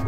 Wow.